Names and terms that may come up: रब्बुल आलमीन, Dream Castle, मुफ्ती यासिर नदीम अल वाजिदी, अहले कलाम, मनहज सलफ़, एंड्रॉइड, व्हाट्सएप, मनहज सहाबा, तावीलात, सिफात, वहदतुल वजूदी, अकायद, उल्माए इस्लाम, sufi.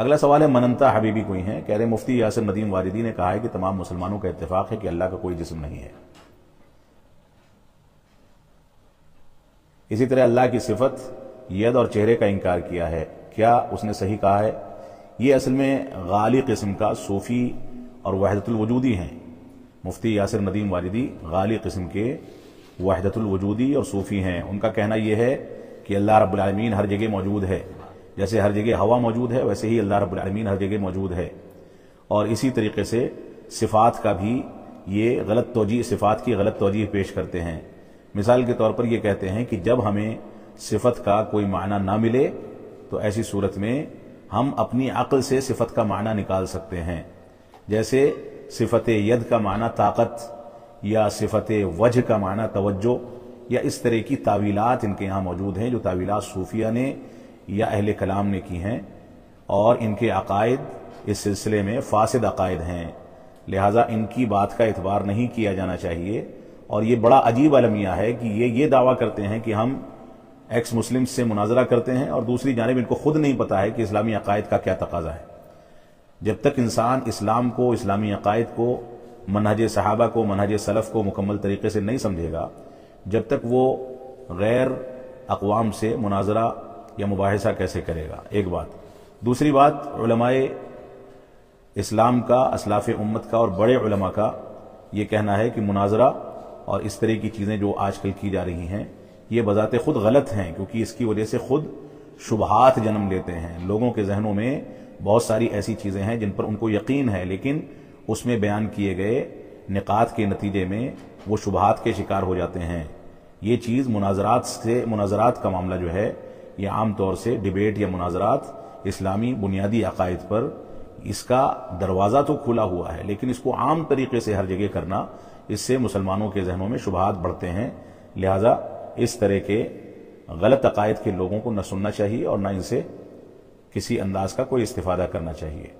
अगला सवाल है मनंता हबीबी कोई हैं, कह रहे मुफ्ती यासिर नदीम अल वाजिदी ने कहा है कि तमाम मुसलमानों का इत्तेफाक है कि अल्लाह का कोई जिस्म नहीं है। इसी तरह अल्लाह की सिफत यद और चेहरे का इनकार किया है, क्या उसने सही कहा है? ये असल में गाली किस्म का सूफी और वहदतुल वजूदी हैं। मुफ्ती यासिर नदीम वाजिदी गाली किस्म के वहदतुल वजूदी और सूफी हैं। उनका कहना यह है कि अल्लाह रब्बुल आलमीन हर जगह मौजूद है, जैसे हर जगह हवा मौजूद है वैसे ही अल्लाह रब्बुल आलमीन हर जगह मौजूद है। और इसी तरीके से सिफात का भी ये गलत तौजीह, सिफात की गलत तौजीह पेश करते हैं। मिसाल के तौर पर ये कहते हैं कि जब हमें सिफत का कोई माना ना मिले तो ऐसी सूरत में हम अपनी अक्ल से सिफत का माना निकाल सकते हैं, जैसे सिफत यद का माना ताकत या सिफत वजह का माना तवज्जो या इस तरह की तावीलात इनके यहाँ मौजूद हैं, जो तावीलात सूफिया ने या अहले कलाम ने की हैं। और इनके अकायद इस सिलसिले में फासिद अकायद हैं, लिहाजा इनकी बात का एतबार नहीं किया जाना चाहिए। और ये बड़ा अजीब अलमिया है कि ये दावा करते हैं कि हम एक्स मुस्लिम से मुनाजरा करते हैं और दूसरी जानिब इनको खुद नहीं पता है कि इस्लामी अकायद का क्या तकाजा है। जब तक इंसान इस्लाम को, इस्लामी अकायद को, मनहज सहाबा को, मनहज सलफ़ को मुकम्मल तरीके से नहीं समझेगा, जब तक वो गैर अक़वाम से मुनाजरा या मुबाहिसा कैसे करेगा। एक बात। दूसरी बात, उल्माए इस्लाम का, असलाफ उम्मत का और बड़े उलमा का ये कहना है कि मुनाजरा और इस तरह की चीज़ें जो आजकल की जा रही हैं ये बजाते खुद गलत हैं, क्योंकि इसकी वजह से खुद शुबहात जन्म लेते हैं। लोगों के जहनों में बहुत सारी ऐसी चीज़ें हैं जिन पर उनको यकीन है, लेकिन उसमें बयान किए गए निकात के नतीजे में वो शुबहात के शिकार हो जाते हैं। ये चीज़ मुनाजरात का मामला जो है ये आम तौर से डिबेट या मुनाजरात इस्लामी बुनियादी अकायद पर, इसका दरवाज़ा तो खुला हुआ है, लेकिन इसको आम तरीके से हर जगह करना, इससे मुसलमानों के जहनों में शुबहात बढ़ते हैं। लिहाजा इस तरह के गलत अकायद के लोगों को न सुनना चाहिए और न इनसे किसी अंदाज का कोई इस्तिफादा करना चाहिए।